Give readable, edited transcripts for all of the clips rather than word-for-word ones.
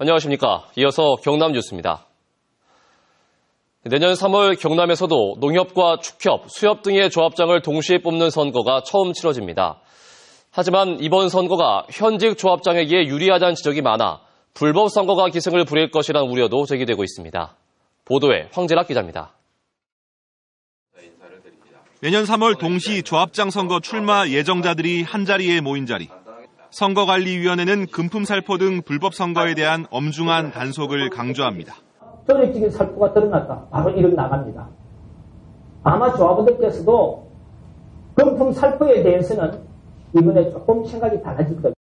안녕하십니까. 이어서 경남 뉴스입니다. 내년 3월 경남에서도 농협과 축협, 수협 등의 조합장을 동시에 뽑는 선거가 처음 치러집니다. 하지만 이번 선거가 현직 조합장에게 유리하다는 지적이 많아 불법 선거가 기승을 부릴 것이라는 우려도 제기되고 있습니다. 보도에 황재락 기자입니다. 내년 3월 동시 조합장 선거 출마 예정자들이 한자리에 모인 자리. 선거관리위원회는 금품살포 등 불법 선거에 대한 엄중한 단속을 강조합니다. 조직적인 살포가 드러났다. 바로 이름 나갑니다. 아마 조합원들께서도 금품살포에 대해서는 이번에 조금 생각이 달라질 겁니다.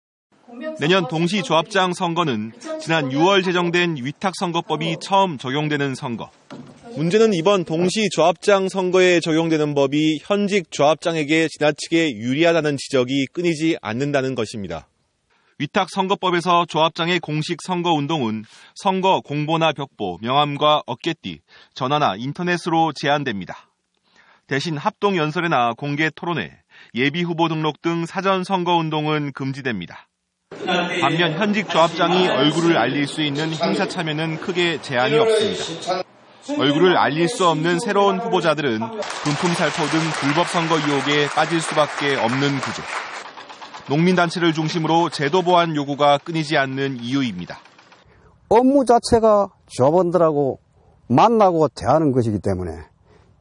내년 동시 조합장 선거는 지난 6월 제정된 위탁선거법이 처음 적용되는 선거. 문제는 이번 동시 조합장 선거에 적용되는 법이 현직 조합장에게 지나치게 유리하다는 지적이 끊이지 않는다는 것입니다. 위탁선거법에서 조합장의 공식 선거운동은 선거 공보나 벽보, 명함과 어깨띠, 전화나 인터넷으로 제한됩니다. 대신 합동연설회나 공개 토론회, 예비후보 등록 등 사전 선거운동은 금지됩니다. 반면 현직 조합장이 얼굴을 알릴 수 있는 행사 참여는 크게 제한이 없습니다. 얼굴을 알릴 수 없는 새로운 후보자들은 금품살포 등 불법 선거 유혹에 빠질 수밖에 없는 구조. 농민단체를 중심으로 제도 보완 요구가 끊이지 않는 이유입니다. 업무 자체가 조합원들하고 만나고 대하는 것이기 때문에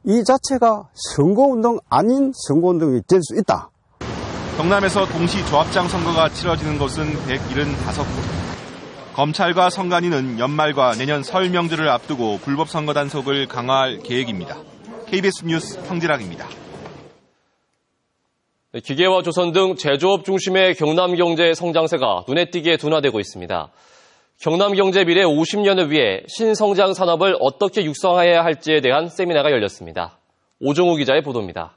이 자체가 선거운동 아닌 선거운동이 될 수 있다. 경남에서 동시 조합장 선거가 치러지는 곳은 175곳. 검찰과 선관위는 연말과 내년 설 명절을 앞두고 불법 선거 단속을 강화할 계획입니다. KBS 뉴스 황재락입니다. 기계와 조선 등 제조업 중심의 경남 경제의 성장세가 눈에 띄게 둔화되고 있습니다. 경남 경제 미래 50년을 위해 신성장 산업을 어떻게 육성해야 할지에 대한 세미나가 열렸습니다. 오종우 기자의 보도입니다.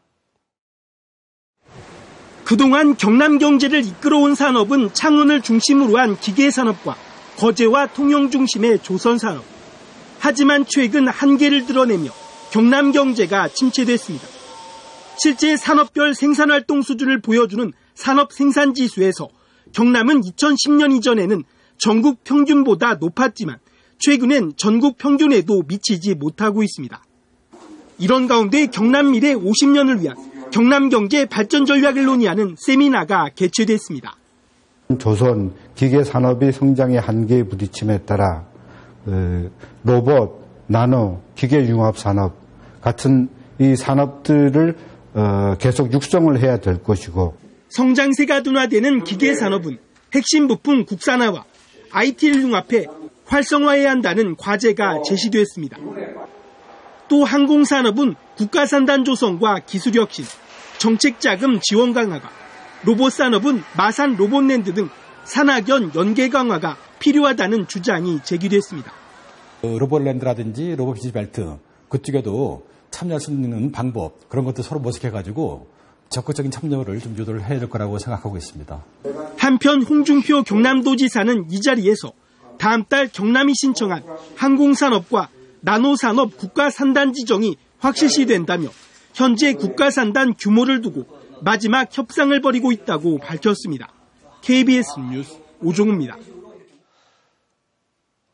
그동안 경남 경제를 이끌어온 산업은 창원을 중심으로 한 기계산업과 거제와 통영 중심의 조선산업. 하지만 최근 한계를 드러내며 경남 경제가 침체됐습니다. 실제 산업별 생산활동 수준을 보여주는 산업생산지수에서 경남은 2010년 이전에는 전국 평균보다 높았지만 최근엔 전국 평균에도 미치지 못하고 있습니다. 이런 가운데 경남 미래 50년을 위한 경남경제 발전 전략을 논의하는 세미나가 개최됐습니다. 조선 기계산업이 성장의 한계에 부딪힘에 따라 로봇, 나노, 기계융합산업 같은 이 산업들을 계속 육성을 해야 될 것이고, 성장세가 둔화되는 기계산업은 핵심 부품 국산화와 IT를 융합해 활성화해야 한다는 과제가 제시됐습니다. 또 항공산업은 국가산단 조성과 기술혁신, 정책자금 지원 강화가, 로봇산업은 마산 로봇랜드 등 산학연 연계 강화가 필요하다는 주장이 제기됐습니다. 로봇랜드라든지 로봇비즈벨트 그쪽에도 참여할 수 있는 방법, 그런 것도 서로 모색해가지고 적극적인 참여를 좀 유도를 해야 될 거라고 생각하고 있습니다. 한편 홍준표 경남도지사는 이 자리에서 다음 달 경남이 신청한 항공산업과 나노산업 국가산단 지정이 확실시 된다며 현재 국가산단 규모를 두고 마지막 협상을 벌이고 있다고 밝혔습니다. KBS 뉴스 오종우입니다.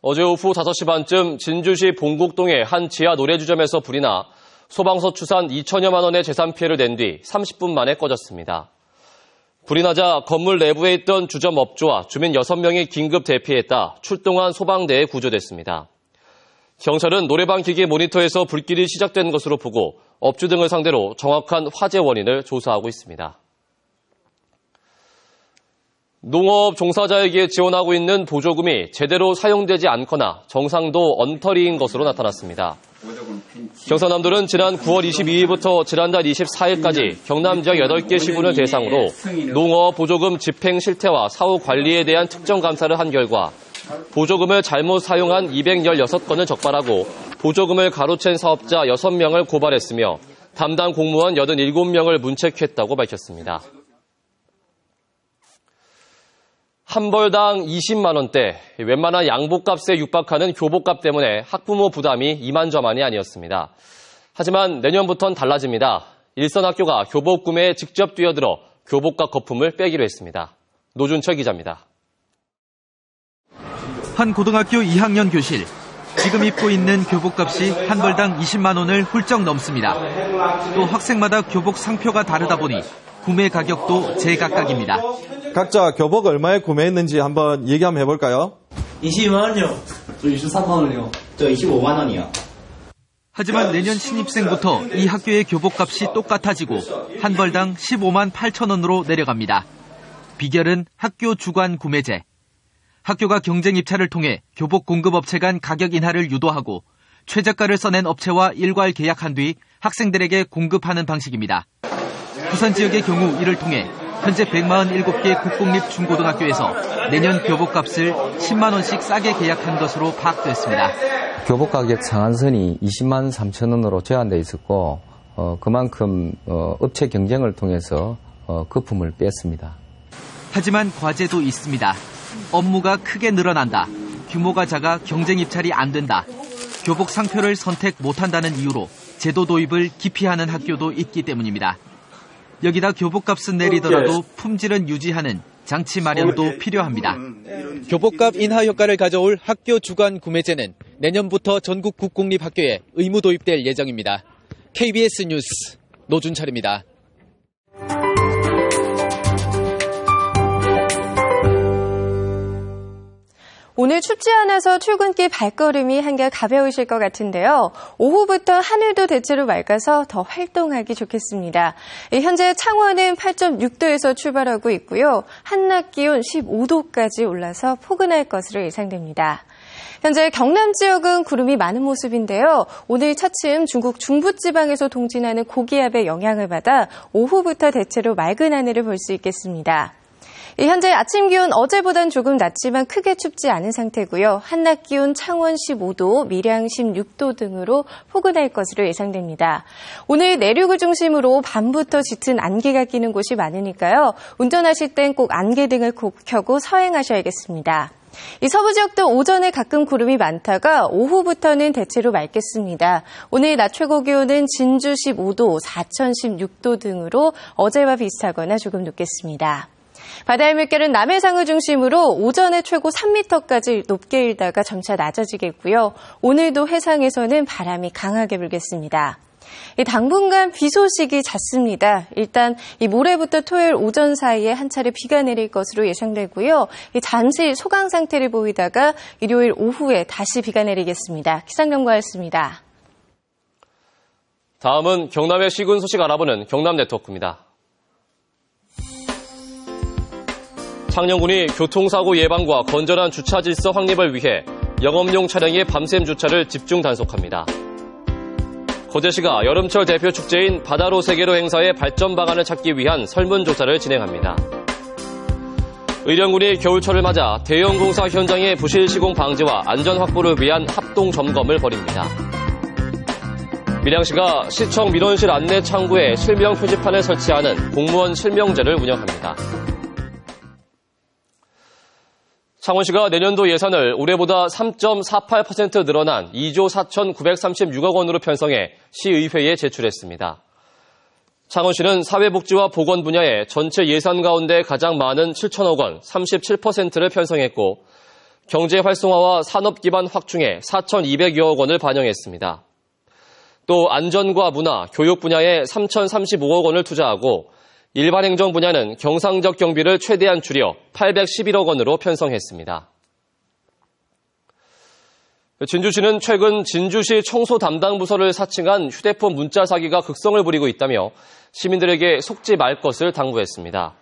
어제 오후 5시 반쯤 진주시 봉곡동의 한 지하 노래주점에서 불이 나 소방서 추산 2천여만 원의 재산 피해를 낸 뒤 30분 만에 꺼졌습니다. 불이 나자 건물 내부에 있던 주점 업주와 주민 6명이 긴급 대피했다 출동한 소방대에 구조됐습니다. 경찰은 노래방 기계 모니터에서 불길이 시작된 것으로 보고 업주 등을 상대로 정확한 화재 원인을 조사하고 있습니다. 농어업 종사자에게 지원하고 있는 보조금이 제대로 사용되지 않거나 정상도 엉터리인 것으로 나타났습니다. 경상남도는 지난 9월 22일부터 지난달 24일까지 경남 지역 8개 시군을 대상으로 농어업 보조금 집행 실태와 사후 관리에 대한 특정 감사를 한 결과 보조금을 잘못 사용한 216건을 적발하고 보조금을 가로챈 사업자 6명을 고발했으며 담당 공무원 87명을 문책했다고 밝혔습니다. 한 벌당 20만 원대, 웬만한 양복값에 육박하는 교복값 때문에 학부모 부담이 이만저만이 아니었습니다. 하지만 내년부터는 달라집니다. 일선학교가 교복 구매에 직접 뛰어들어 교복값 거품을 빼기로 했습니다. 노준철 기자입니다. 한 고등학교 2학년 교실. 지금 입고 있는 교복값이 한 벌당 20만 원을 훌쩍 넘습니다. 또 학생마다 교복 상표가 다르다 보니 구매 가격도 제각각입니다. 각자 교복 얼마에 구매했는지 한번 얘기 한번 해볼까요? 22만 원이요. 저 23만 원이요. 저 25만 원이요. 하지만 내년 신입생부터 이 학교의 교복값이 똑같아지고 한 벌당 15만 8천 원으로 내려갑니다. 비결은 학교 주관 구매제. 학교가 경쟁 입찰을 통해 교복 공급업체 간 가격 인하를 유도하고 최저가를 써낸 업체와 일괄 계약한 뒤 학생들에게 공급하는 방식입니다. 부산 지역의 경우 이를 통해 현재 147개 국공립 중고등학교에서 내년 교복값을 10만 원씩 싸게 계약한 것으로 파악됐습니다. 교복 가격 상한선이 20만 3천 원으로 제한돼 있었고 그만큼 업체 경쟁을 통해서 거품을 뺐습니다. 하지만 과제도 있습니다. 업무가 크게 늘어난다. 규모가 작아 경쟁 입찰이 안 된다. 교복 상표를 선택 못한다는 이유로 제도 도입을 기피하는 학교도 있기 때문입니다. 여기다 교복값은 내리더라도 품질은 유지하는 장치 마련도 필요합니다. 교복값 인하 효과를 가져올 학교 주관 구매제는 내년부터 전국 국공립 학교에 의무 도입될 예정입니다. KBS 뉴스 노준철입니다. 오늘 춥지 않아서 출근길 발걸음이 한결 가벼우실 것 같은데요. 오후부터 하늘도 대체로 맑아서 더 활동하기 좋겠습니다. 현재 창원은 8.6도에서 출발하고 있고요. 한낮 기온 15도까지 올라서 포근할 것으로 예상됩니다. 현재 경남 지역은 구름이 많은 모습인데요. 오늘 차츰 중국 중부지방에서 동진하는 고기압의 영향을 받아 오후부터 대체로 맑은 하늘을 볼 수 있겠습니다. 현재 아침 기온 어제보단 조금 낮지만 크게 춥지 않은 상태고요. 한낮 기온 창원 15도, 밀양 16도 등으로 포근할 것으로 예상됩니다. 오늘 내륙을 중심으로 밤부터 짙은 안개가 끼는 곳이 많으니까요. 운전하실 땐 꼭 안개등을 꼭 켜고 서행하셔야겠습니다. 이 서부 지역도 오전에 가끔 구름이 많다가 오후부터는 대체로 맑겠습니다. 오늘 낮 최고 기온은 진주 15도, 사천 16도 등으로 어제와 비슷하거나 조금 높겠습니다. 바다의 물결은 남해상을 중심으로 오전에 최고 3m까지 높게 일다가 점차 낮아지겠고요. 오늘도 해상에서는 바람이 강하게 불겠습니다. 당분간 비 소식이 잦습니다. 일단 이 모레부터 토요일 오전 사이에 한 차례 비가 내릴 것으로 예상되고요. 잠시 소강 상태를 보이다가 일요일 오후에 다시 비가 내리겠습니다. 기상경보였습니다. 다음은 경남의 시군 소식 알아보는 경남 네트워크입니다. 창녕군이 교통사고 예방과 건전한 주차 질서 확립을 위해 영업용 차량의 밤샘 주차를 집중 단속합니다. 거제시가 여름철 대표 축제인 바다로 세계로 행사의 발전 방안을 찾기 위한 설문조사를 진행합니다. 의령군이 겨울철을 맞아 대형 공사 현장의 부실 시공 방지와 안전 확보를 위한 합동 점검을 벌입니다. 밀양시가 시청 민원실 안내 창구에 실명 표지판을 설치하는 공무원 실명제를 운영합니다. 창원시가 내년도 예산을 올해보다 3.48% 늘어난 2조 4,936억 원으로 편성해 시의회에 제출했습니다. 창원시는 사회복지와 보건 분야에 전체 예산 가운데 가장 많은 7천억 원, 37%를 편성했고 경제 활성화와 산업 기반 확충에 4,200여억 원을 반영했습니다. 또 안전과 문화, 교육 분야에 3,035억 원을 투자하고 일반 행정 분야는 경상적 경비를 최대한 줄여 811억 원으로 편성했습니다. 진주시는 최근 진주시 청소 담당 부서를 사칭한 휴대폰 문자 사기가 극성을 부리고 있다며 시민들에게 속지 말 것을 당부했습니다.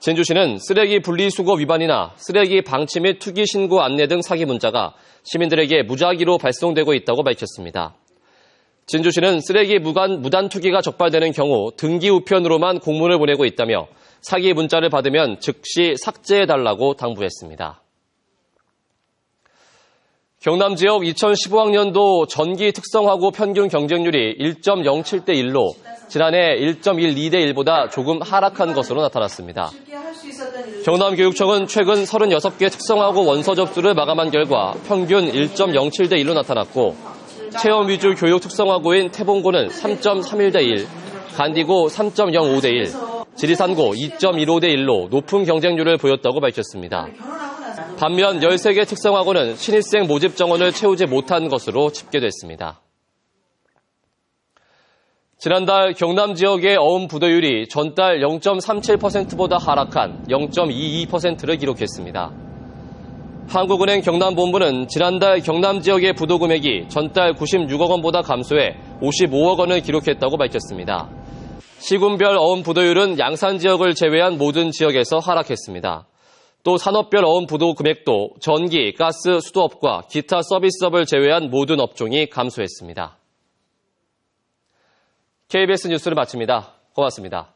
진주시는 쓰레기 분리수거 위반이나 쓰레기 방치 및 투기 신고 안내 등 사기 문자가 시민들에게 무작위로 발송되고 있다고 밝혔습니다. 진주시는 쓰레기 무단 투기가 적발되는 경우 등기 우편으로만 공문을 보내고 있다며 사기 문자를 받으면 즉시 삭제해달라고 당부했습니다. 경남 지역 2015학년도 전기 특성화고 평균 경쟁률이 1.07대 1로 지난해 1.12대 1보다 조금 하락한 것으로 나타났습니다. 경남교육청은 최근 36개 특성화고 원서 접수를 마감한 결과 평균 1.07대 1로 나타났고 체험 위주 교육 특성화고인 태봉고는 3.31대 1, 간디고 3.05대 1, 지리산고 2.15대 1로 높은 경쟁률을 보였다고 밝혔습니다. 반면 13개 특성화고는 신입생 모집 정원을 채우지 못한 것으로 집계됐습니다. 지난달 경남 지역의 어음 부도율이 전달 0.37%보다 하락한 0.22%를 기록했습니다. 한국은행 경남본부는 지난달 경남 지역의 부도 금액이 전달 96억 원보다 감소해 55억 원을 기록했다고 밝혔습니다. 시군별 어음 부도율은 양산 지역을 제외한 모든 지역에서 하락했습니다. 또 산업별 어음 부도 금액도 전기, 가스, 수도업과 기타 서비스업을 제외한 모든 업종이 감소했습니다. KBS 뉴스를 마칩니다. 고맙습니다.